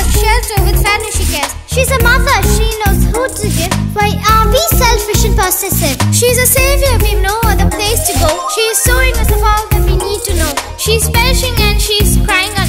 her shelter with sanitary cares. She's a mother, she knows who to give. Why are we selfish and possessive? She's a savior, we've no other place to go. She is showing us of all that we need to know. She's perishing and she's crying out.